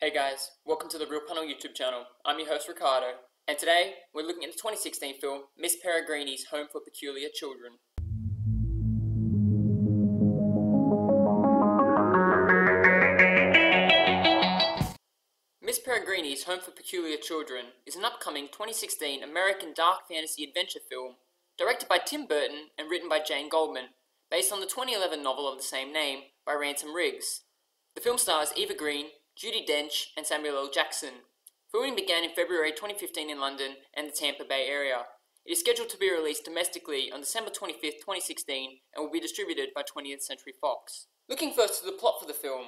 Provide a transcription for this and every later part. Hey guys, welcome to the Real Panel YouTube channel. I'm your host Ricardo, and today we're looking at the 2016 film Miss Peregrine's Home for Peculiar Children. Miss Peregrine's Home for Peculiar Children is an upcoming 2016 American dark fantasy adventure film directed by Tim Burton and written by Jane Goldman, based on the 2011 novel of the same name by Ransom Riggs. The film stars Eva Green, Judi Dench, and Samuel L. Jackson. Filming began in February 2015 in London and the Tampa Bay area. It is scheduled to be released domestically on December 25th, 2016 and will be distributed by 20th Century Fox. Looking first to the plot for the film.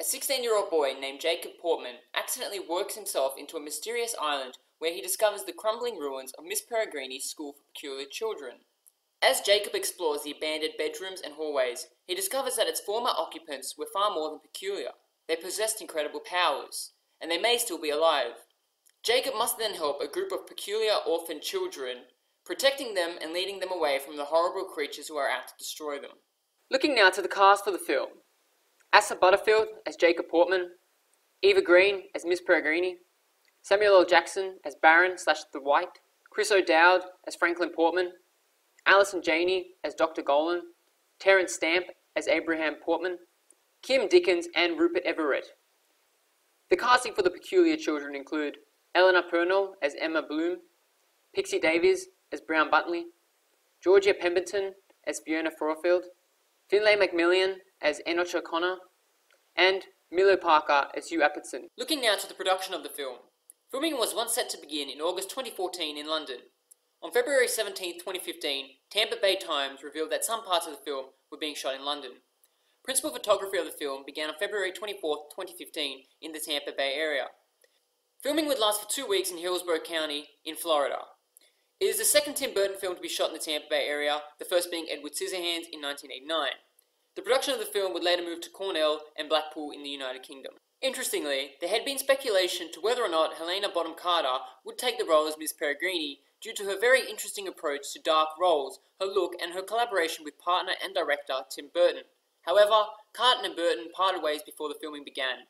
A 16-year-old boy named Jacob Portman accidentally works himself into a mysterious island where he discovers the crumbling ruins of Miss Peregrine's School for Peculiar Children. As Jacob explores the abandoned bedrooms and hallways, he discovers that its former occupants were far more than peculiar. They possessed incredible powers, and they may still be alive. Jacob must then help a group of peculiar orphan children, protecting them and leading them away from the horrible creatures who are out to destroy them. Looking now to the cast for the film. Asa Butterfield as Jacob Portman, Eva Green as Miss Peregrine, Samuel L. Jackson as Barron/The Wight, Chris O'Dowd as Franklin Portman, Allison Janney as Dr. Golan, Terence Stamp as Abraham Portman, Kim Dickens, and Rupert Everett. The casting for the Peculiar Children include Ella Purnell as Emma Bloom, Pixie Davies as Bronwyn Buntley, Georgia Pemberton as Fiona Frauenfeld, Finlay McMillian as Enoch O'Connor, and Milo Parker as Hugh Apiston. Looking now to the production of the film. Filming was once set to begin in August 2014 in London. On February 17, 2015, Tampa Bay Times revealed that some parts of the film were being shot in London. Principal photography of the film began on February 24, 2015 in the Tampa Bay area. Filming would last for 2 weeks in Hillsborough County in Florida. It is the second Tim Burton film to be shot in the Tampa Bay area, the first being Edward Scissorhands in 1989. The production of the film would later move to Cornell and Blackpool in the United Kingdom. Interestingly, there had been speculation to whether or not Helena Bonham Carter would take the role as Miss Peregrine due to her very interesting approach to dark roles, her look, and her collaboration with partner and director Tim Burton. However, Carter and Burton parted ways before the filming began.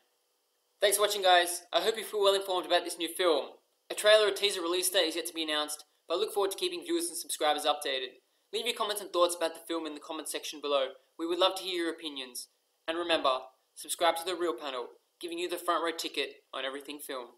Thanks for watching guys, I hope you feel well informed about this new film. A trailer or teaser release date is yet to be announced, but I look forward to keeping viewers and subscribers updated. Leave your comments and thoughts about the film in the comments section below, we would love to hear your opinions. And remember, subscribe to The Real Panel, giving you the front row ticket on everything film.